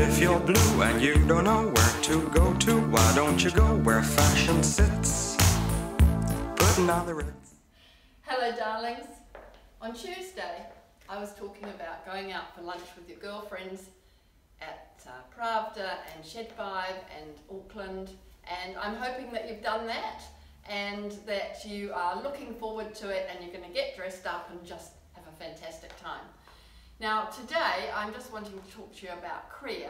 If you're blue and you don't know where to go to, why don't you go where fashion sits? Putting on the Ritz. Hello darlings. On Tuesday I was talking about going out for lunch with your girlfriends at Pravda and Shed Five and Auckland, and I'm hoping that you've done that and that you are looking forward to it and you're going to get dressed up and just have a fantastic time. Now today I'm just wanting to talk to you about Crea,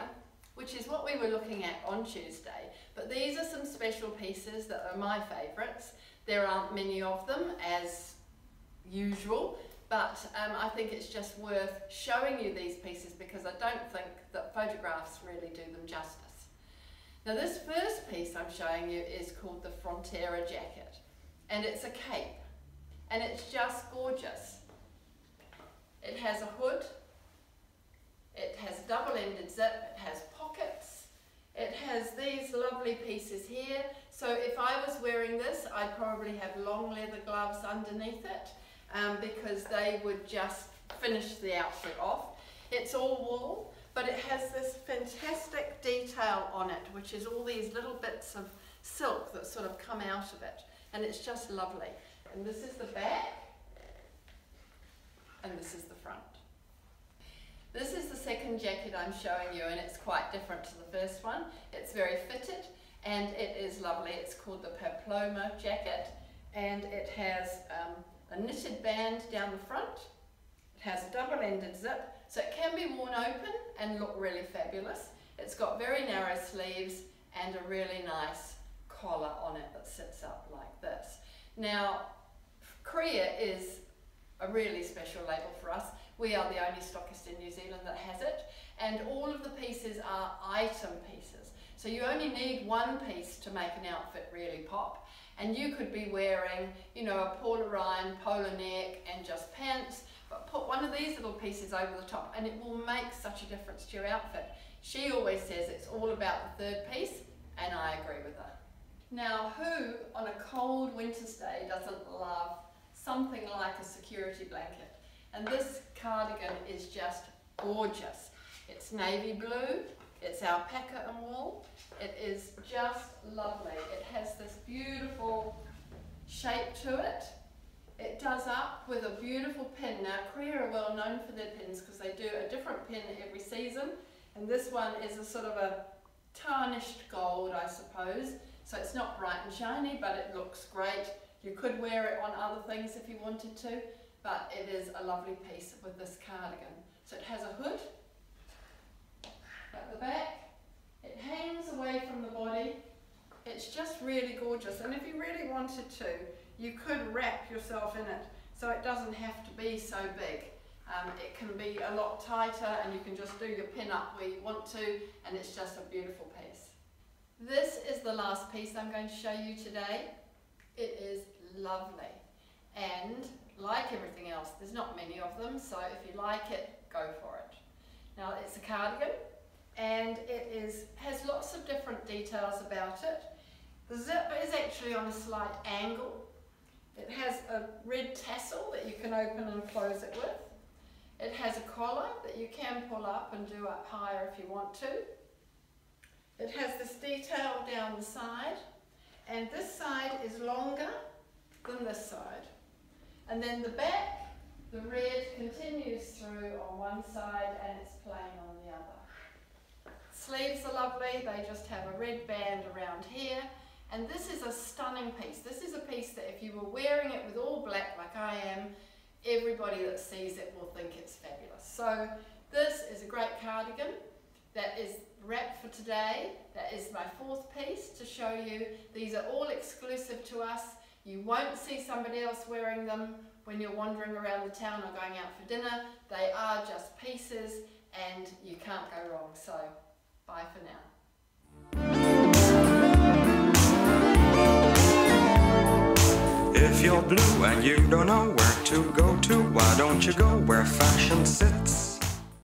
which is what we were looking at on Tuesday, but these are some special pieces that are my favourites. There aren't many of them as usual, but I think it's just worth showing you these pieces because I don't think that photographs really do them justice. Now this first piece I'm showing you is called the Frontera jacket, and it's a cape and it's just gorgeous. It has a hood, it has double-ended zip, it has pockets, it has these lovely pieces here. So if I was wearing this, I'd probably have long leather gloves underneath it because they would just finish the outfit off. It's all wool, but it has this fantastic detail on it, which is all these little bits of silk that sort of come out of it, and it's just lovely. And this is the back, and this is the front. This is the second jacket I'm showing you, and it's quite different to the first one. It's very fitted and it is lovely. It's called the Pamplona jacket, and it has a knitted band down the front. It has a double-ended zip, so it can be worn open and look really fabulous. It's got very narrow sleeves and a really nice collar on it that sits up like this. Now, Crea is a really special label for us. We are the only stockist in New Zealand that has it, and all of the pieces are item pieces. So you only need one piece to make an outfit really pop, and you could be wearing, you know, a Paula Ryan polo neck and just pants, but put one of these little pieces over the top and it will make such a difference to your outfit. She always says it's all about the third piece, and I agree with her. Now, who on a cold winter's day doesn't love something like a security blanket? And this cardigan is just gorgeous. It's navy blue, it's alpaca and wool, it is just lovely. It has this beautiful shape to it. It does up with a beautiful pin. Now Crea are well known for their pins because they do a different pin every season, and this one is a sort of a tarnished gold, I suppose, so it's not bright and shiny, but it looks great. You could wear it on other things if you wanted to, but it is a lovely piece with this cardigan. So it has a hood at the back, it hangs away from the body, it's just really gorgeous, and if you really wanted to, you could wrap yourself in it, so it doesn't have to be so big. It can be a lot tighter, and you can just do your pin up where you want to, and it's just a beautiful piece. This is the last piece I'm going to show you today. It is lovely, and like everything else, there's not many of them, so if you like it, go for it. Now it's a cardigan, and it has lots of different details about it. The zip is actually on a slight angle. It has a red tassel that you can open and close it with. It has a collar that you can pull up and do up higher if you want to. It has this detail down the side, and this side is longer than this side. And then the back, the red continues through on one side and it's plain on the other. Sleeves are lovely, they just have a red band around here. And this is a stunning piece. This is a piece that if you were wearing it with all black like I am, everybody that sees it will think it's fabulous. So this is a great cardigan. That is wrap for today. That is my fourth piece to show you. These are all exclusive to us. You won't see somebody else wearing them when you're wandering around the town or going out for dinner. They are just pieces and you can't go wrong. So, bye for now. If you're blue and you don't know where to go to, why don't you go where fashion sits?